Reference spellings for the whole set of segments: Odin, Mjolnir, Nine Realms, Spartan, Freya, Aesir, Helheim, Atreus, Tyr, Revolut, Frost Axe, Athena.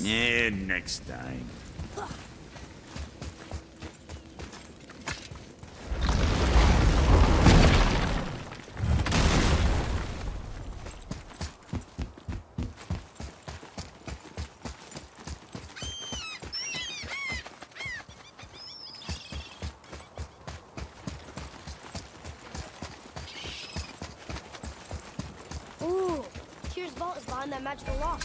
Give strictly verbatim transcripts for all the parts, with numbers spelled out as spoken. Yeah, next time. That magical lock.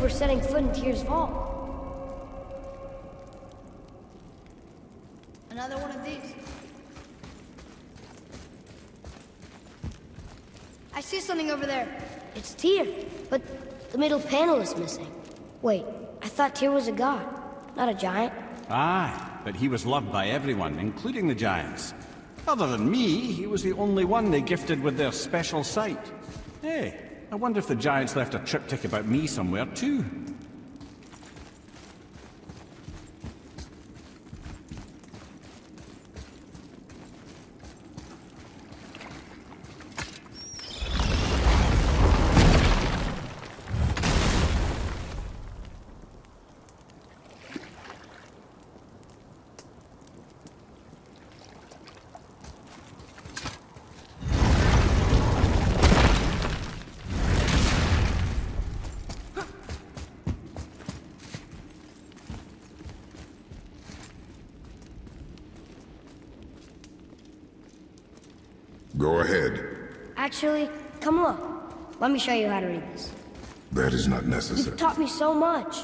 We're setting foot in Tyr's vault. Another one of these. I see something over there. It's Tyr, but the middle panel is missing. Wait, I thought Tyr was a god, not a giant. Ah, but he was loved by everyone, including the giants. Other than me, he was the only one they gifted with their special sight. Hey. I wonder if the giants left a triptych about me somewhere, too. Go ahead. Actually, come look. Let me show you how to read this. That is not necessary. You've taught me so much.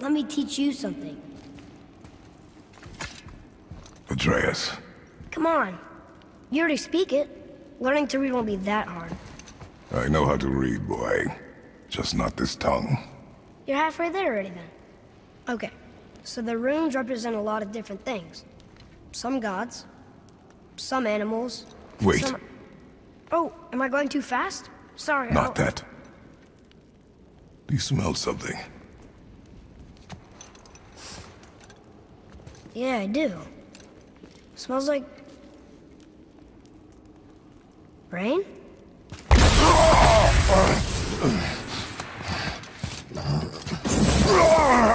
Let me teach you something. Atreus. Come on. You already speak it. Learning to read won't be that hard. I know how to read, boy. Just not this tongue. You're halfway there already, then. Okay. So the runes represent a lot of different things. Some gods. Some animals. Wait. Some... Oh, am I going too fast? Sorry. Not I'll... that. Do you smell something? Yeah, I do. Smells like... rain?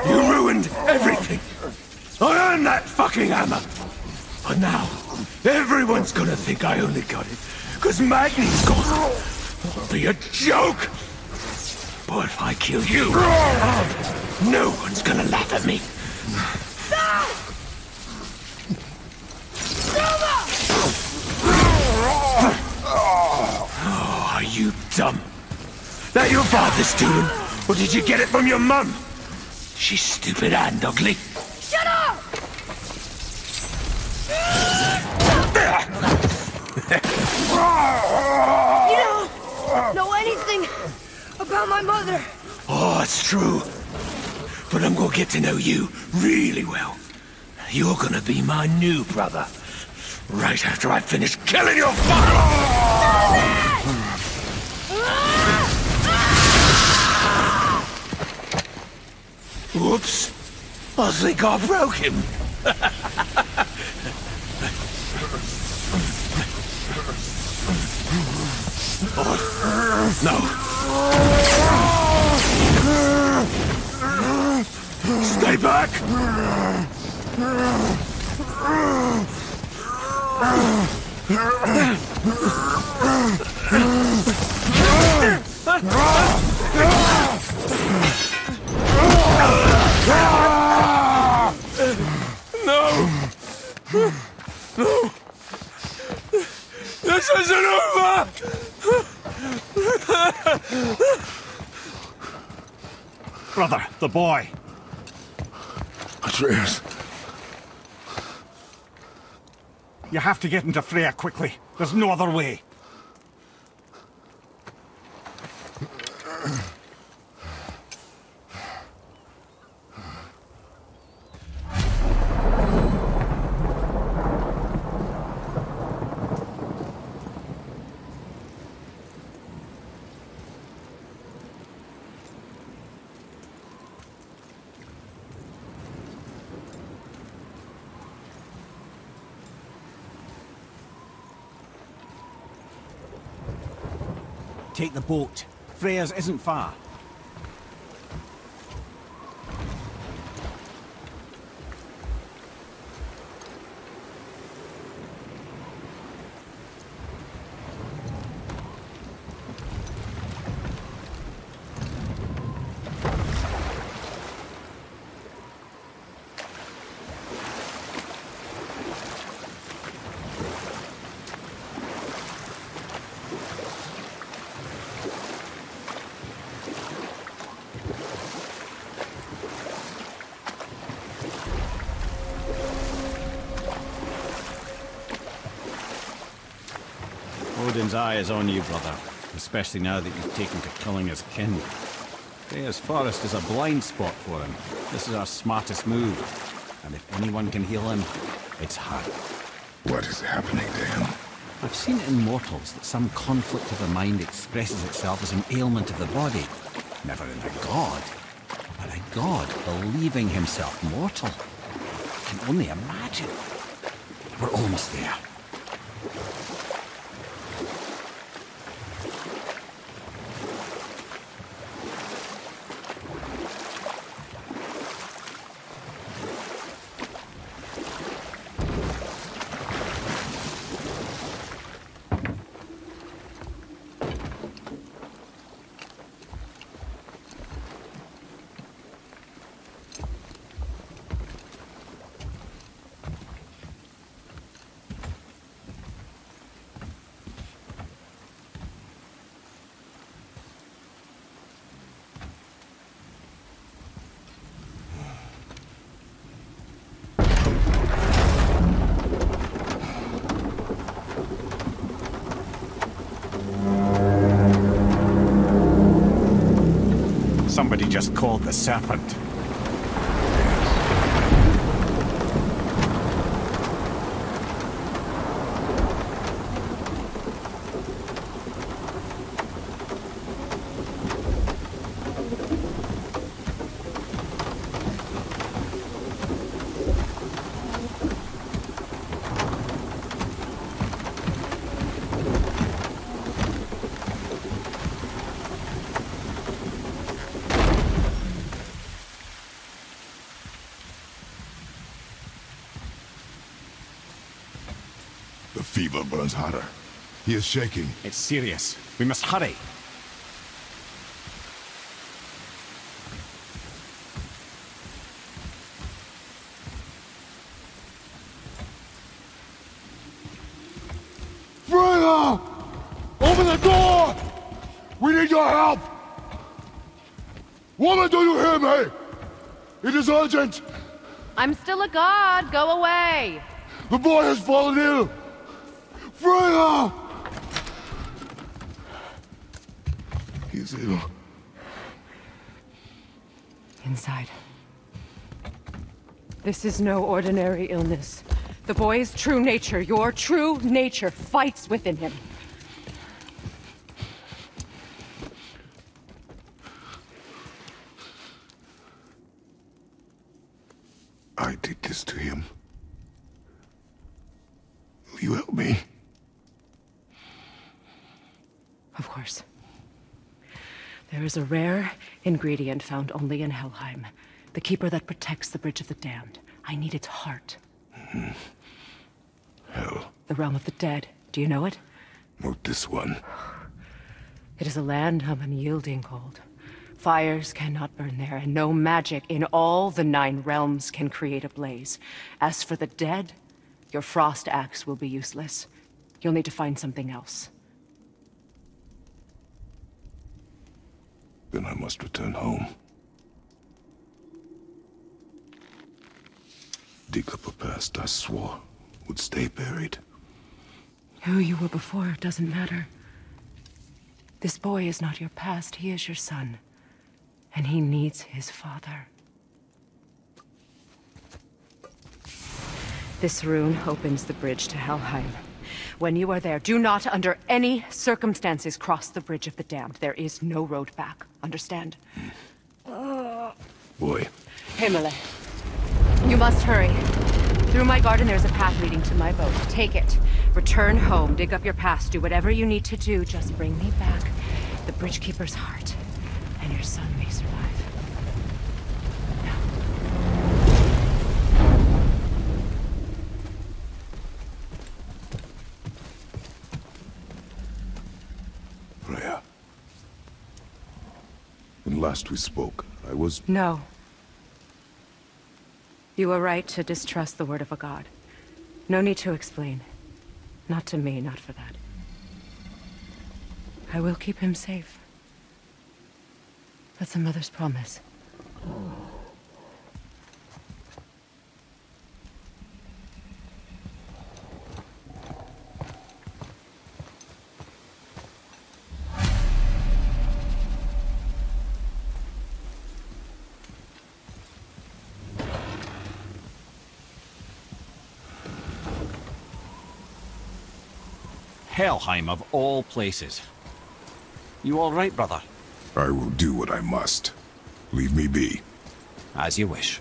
You ruined everything! I earned that fucking hammer! But now... everyone's gonna think I only got it because Magni's gone. It'll be a joke. But if I kill you, no one's gonna laugh at me. No! Oh, are you dumb? That your father's doing, or did you get it from your mum? She's stupid and ugly. Shut up! found my mother! Oh, it's true. But I'm gonna get to know you really well. You're gonna be my new brother. Right after I finish killing your father! Whoops! I think I broke him! No! Stay back! No! No! This isn't over! Brother, the boy. Atreus. You have to get into Freya quickly. There's no other way. Take the boat. Freya's isn't far. Odin's eye is on you, brother, especially now that you've taken to killing his kin. Freya's forest is a blind spot for him. This is our smartest move, and if anyone can heal him, it's her. What is happening to him? I've seen in mortals that some conflict of the mind expresses itself as an ailment of the body, never in a god, but a god believing himself mortal. I can only imagine. We're almost there. Somebody just called the serpent. Fever burns hotter. He is shaking. It's serious. We must hurry. Freya! Open the door! We need your help! Woman, do you hear me? It is urgent! I'm still a god. Go away! The boy has fallen ill! Freya! He's ill. inside. This is no ordinary illness. The boy's true nature, your true nature, fights within him. I did this to him. Will you help me? Of course. There is a rare ingredient found only in Helheim. The keeper that protects the Bridge of the Damned. I need its heart. Mm-hmm. Hell. The realm of the dead. Do you know it? Not this one. It is a land of unyielding cold. Fires cannot burn there, and no magic in all the Nine Realms can create a blaze. As for the dead, your Frost Axe will be useless. You'll need to find something else. Then I must return home. Dig up a past I swore would stay buried. Who you were before doesn't matter. This boy is not your past, he is your son. And he needs his father. This rune opens the bridge to Helheim. When you are there, do not under any circumstances cross the Bridge of the Damned. There is no road back. Understand? Mm. Boy. Himele. You must hurry. Through my garden there's a path leading to my boat. Take it. Return home. Dig up your past. Do whatever you need to do. Just bring me back the Bridgekeeper's heart. And your son may survive. Now. Freya. When last we spoke, I was... No. You were right to distrust the word of a god. No need to explain. Not to me, not for that. I will keep him safe. That's a mother's promise. Helheim of all places. You all right, brother? I will do what I must. Leave me be. As you wish.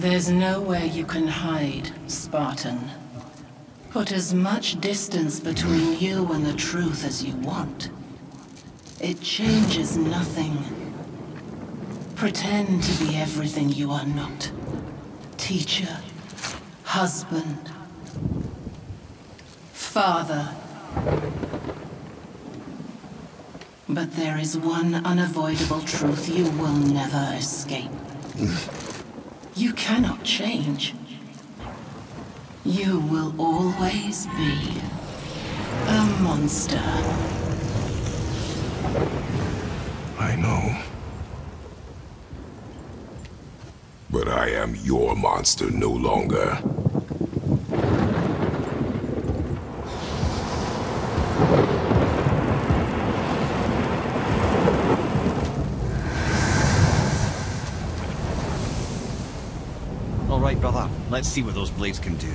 There's nowhere you can hide, Spartan. Put as much distance between you and the truth as you want. It changes nothing. Pretend to be everything you are not. Teacher, husband, father. But there is one unavoidable truth you will never escape. You cannot change. You will always be a monster. I know. But I am your monster no longer. All right, brother. Let's see what those blades can do.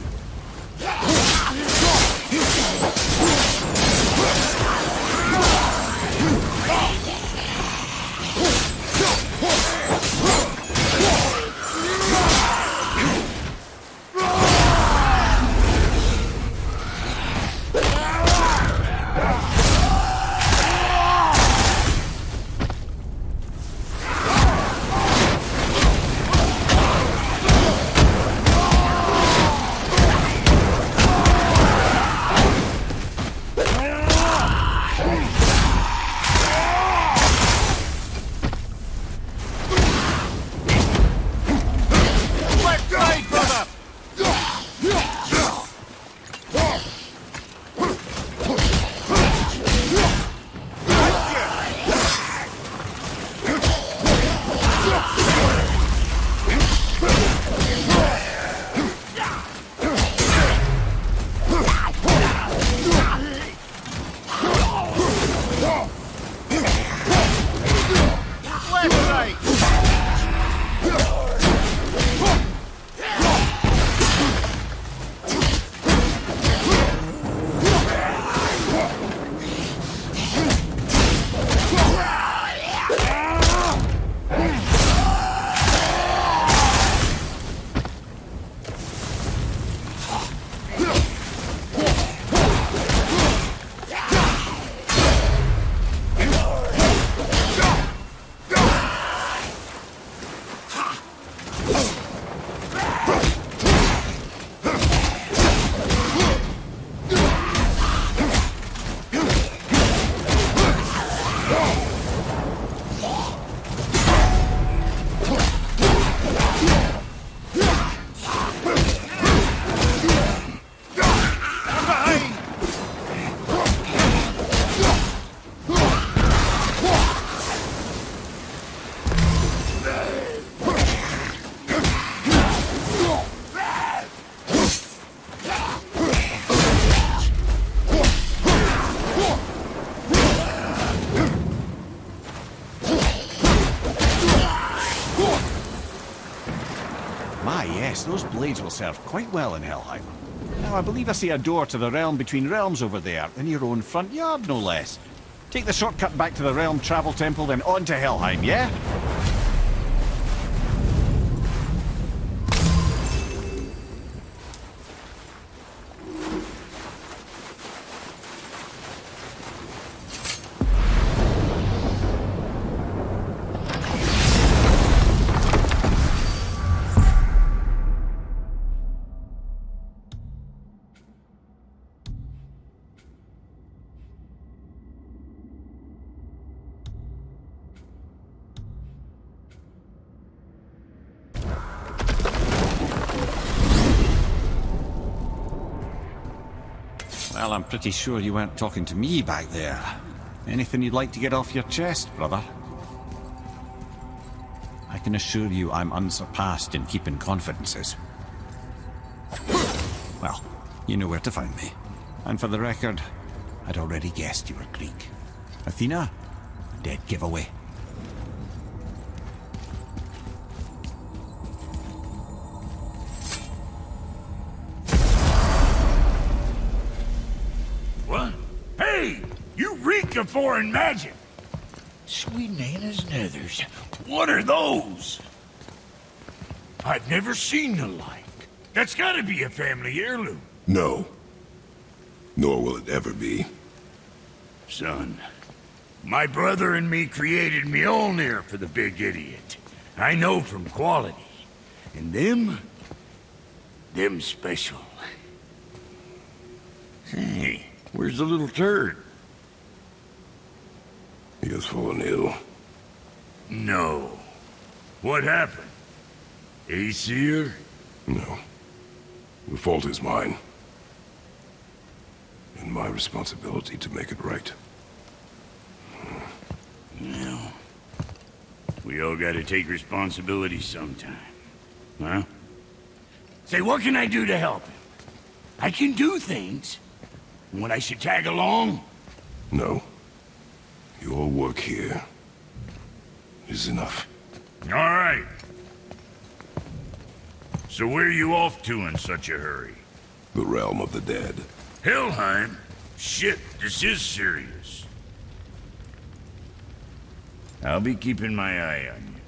Those blades will serve quite well in Helheim. Now, I believe I see a door to the realm between realms over there, in your own front yard, no less. Take the shortcut back to the realm travel temple, then on to Helheim, yeah? Well, I'm pretty sure you weren't talking to me back there. Anything you'd like to get off your chest, brother? I can assure you I'm unsurpassed in keeping confidences. Well, you know where to find me. And for the record, I'd already guessed you were Greek. Athena? Dead giveaway. Of foreign magic. Sweet Nana's nethers. What are those? I've never seen the like. That's gotta be a family heirloom. No. Nor will it ever be. Son, my brother and me created Mjolnir for the big idiot. I know from quality. And them... them special. Hey, where's the little turd? He has fallen ill. No. What happened? Aesir? No. The fault is mine. And my responsibility to make it right. No. We all gotta take responsibility sometime. Huh? Say, what can I do to help him? I can do things. When I should tag along? No. Your work here is enough. All right. So where are you off to in such a hurry? The realm of the dead. Helheim? Shit, this is serious. I'll be keeping my eye on you.